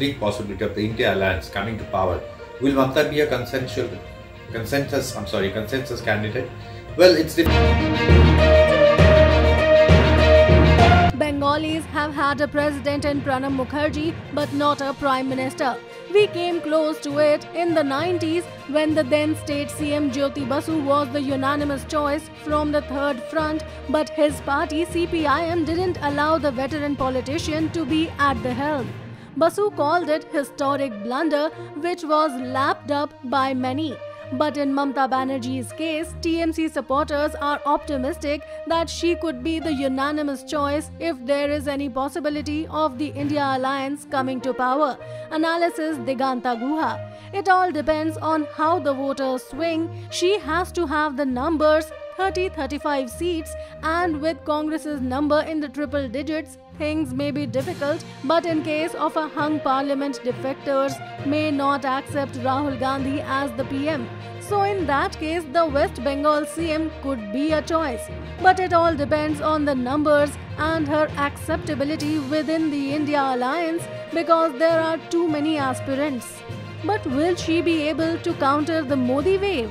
big possibility of the India alliance coming to power. Will Mamata be a consensus candidate? Well, it's Bengalis have had a president in Pranab Mukherjee, but not a prime minister. We came close to it in the 90s when the then state CM Jyoti Basu was the unanimous choice from the Third Front, but his party CPIM didn't allow the veteran politician to be at the helm. Basu called it historic blunder, which was lapped up by many. But in Mamata Banerjee's case, TMC supporters are optimistic that she could be the unanimous choice if there is any possibility of the India alliance coming to power. Analysis Diganta Guha. It all depends on how the voters swing. She has to have the numbers 30-35 seats, and with Congress's number in the triple digits, things may be difficult, but in case of a hung parliament, defectors may not accept Rahul Gandhi as the PM. So in that case, the West Bengal CM could be a choice. But it all depends on the numbers and her acceptability within the India alliance, because there are too many aspirants. But will she be able to counter the Modi wave?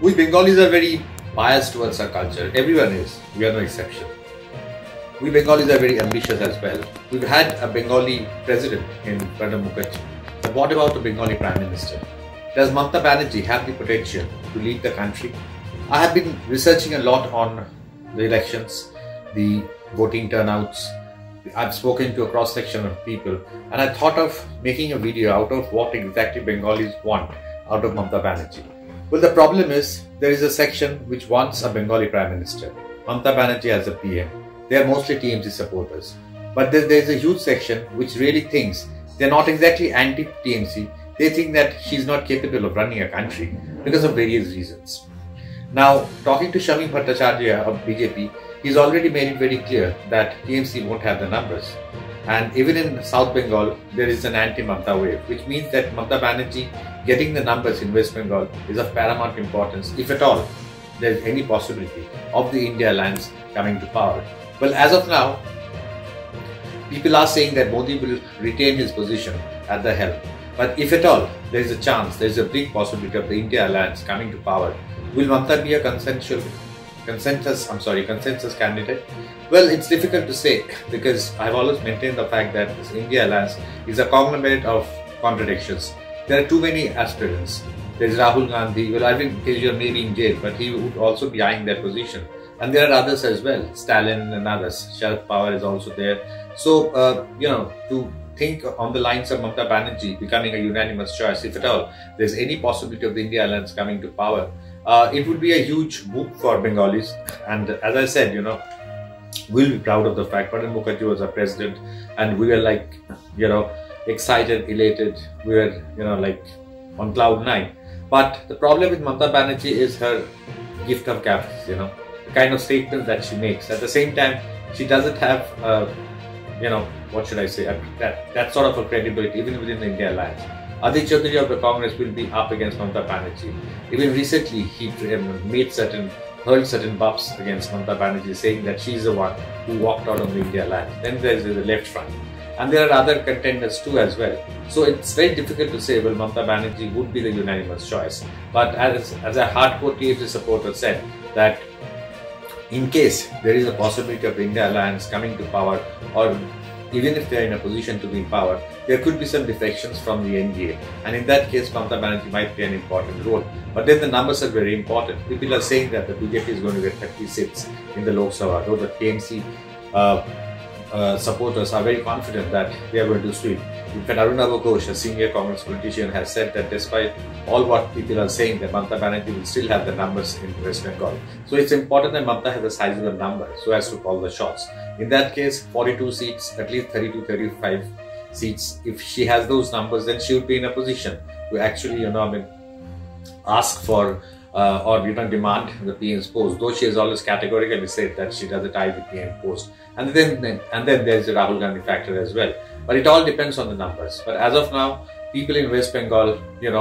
We Bengalis are very biased towards our culture. Everyone is. We are no exception. We Bengalis are very ambitious as well. We've had a Bengali president in Pranab Mukherjee. But what about a Bengali prime minister? Does Mamata Banerjee have the potential to lead the country? I have been researching a lot on the elections, the voting turnouts. I've spoken to a cross-section of people, and I thought of making a video out of what exactly Bengalis want out of Mamata Banerjee. Well, the problem is there is a section which wants a Bengali Prime Minister, Mamata Banerjee as a PM. They are mostly TMC supporters. But there is a huge section which really thinks they are not exactly anti-TMC. They think that she is not capable of running a country because of various reasons. Now, talking to Shami Bhattacharya of BJP, he's already made it very clear that TMC won't have the numbers. And even in South Bengal, there is an anti-Mamata wave, which means that Mamata Banerjee getting the numbers in West Bengal is of paramount importance, if at all there is any possibility of the India alliance coming to power. Well, as of now, people are saying that Modi will retain his position at the helm. But if at all there is a chance, there is a big possibility of the India alliance coming to power, will Mamata be a consensus candidate? Well, it's difficult to say, because I've always maintained the fact that this India alliance is a conglomerate of contradictions. There are too many aspirants. There is Rahul Gandhi. Well, Arvind Kejriwal may be in jail, but he would also be eyeing that position. And there are others as well, Stalin and others. Shelf power is also there. So, to think on the lines of Mamata Banerjee becoming a unanimous choice, if at all there's any possibility of the India alliance coming to power, it would be a huge move for Bengalis. And as I said, we'll be proud of the fact Pranab Mukherjee was our president, and we were like, excited, elated. We were, like on cloud nine. But the problem with Mamata Banerjee is her gift of gab, the kind of statements that she makes. At the same time, she doesn't have, that sort of a credibility even within the India alliance. Aditya Choudhury of the Congress will be up against Mamata Banerjee. Even recently, he hurled certain buffs against Mamata Banerjee, saying that she's the one who walked out on the India alliance. Then there's the left front. And there are other contenders too as well. So it's very difficult to say, well, Mamata Banerjee would be the unanimous choice. But as a hardcore TMC supporter said, that in case there is a possibility of the India alliance coming to power, or even if they are in a position to be in power, there could be some defections from the NDA. And in that case, Mamata Banerjee might play an important role. But then the numbers are very important. People are saying that the BJP is going to get 30 seats in the Lok Sabha, though the TMC supporters are very confident that they are going to sweep. In fact, Arunava Ghosh, a senior Congress politician, has said that despite all what people are saying, that Mamata Banerjee will still have the numbers in West Bengal. So it's important that Mamata has a sizable number so as to call the shots. In that case, 42 seats, at least 32-35 seats. If she has those numbers, then she would be in a position to actually, ask for demand the PM's post, though she has always categorically said that she doesn't tie the PM post. And then there's the Rahul Gandhi factor as well. But it all depends on the numbers. But as of now, people in West Bengal,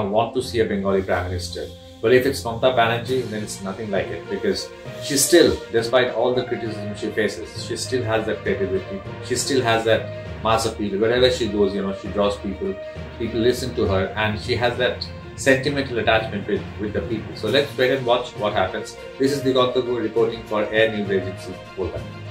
want to see a Bengali Prime Minister. Well, if it's Mamata Banerjee, then it's nothing like it, because she still, despite all the criticism she faces, she still has that credibility, she still has that mass appeal. Wherever she goes, you know, she draws people, people listen to her, and she has that sentimental attachment with the people. So let's wait and watch what happens. This is Diganta Guha reporting for Air News Agency, Kolkata.